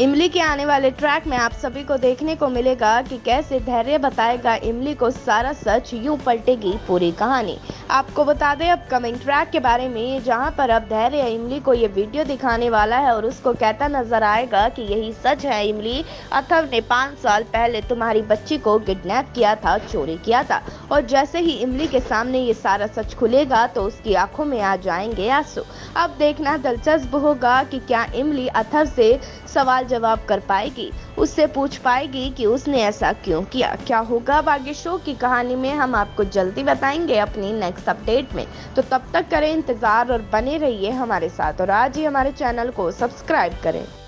इमली के आने वाले ट्रैक में आप सभी को देखने को मिलेगा कि कैसे धैर्य बताएगा इमली को सारा सच, यूं पलटेगी पूरी कहानी। आपको बता दें अपकमिंग ट्रैक के बारे में, जहां पर अब धैर्य इमली को ये वीडियो दिखाने वाला है और उसको कहता नजर आएगा कि यही सच है इमली, अथर्व ने 5 साल पहले तुम्हारी बच्ची को किडनैप किया था, चोरी किया था। और जैसे ही इमली के सामने ये सारा सच खुलेगा तो उसकी आंखों में आ जाएंगे आंसू। अब देखना दिलचस्प होगा कि क्या इमली अथर्व से सवाल जवाब कर पाएगी, उससे पूछ पाएगी कि उसने ऐसा क्यों किया। क्या होगा बाकी शो की कहानी में, हम आपको जल्दी बताएंगे अपनी नेक्स्ट अपडेट में। तो तब तक करें इंतजार और बने रहिए हमारे साथ, और आज ही हमारे चैनल को सब्सक्राइब करें।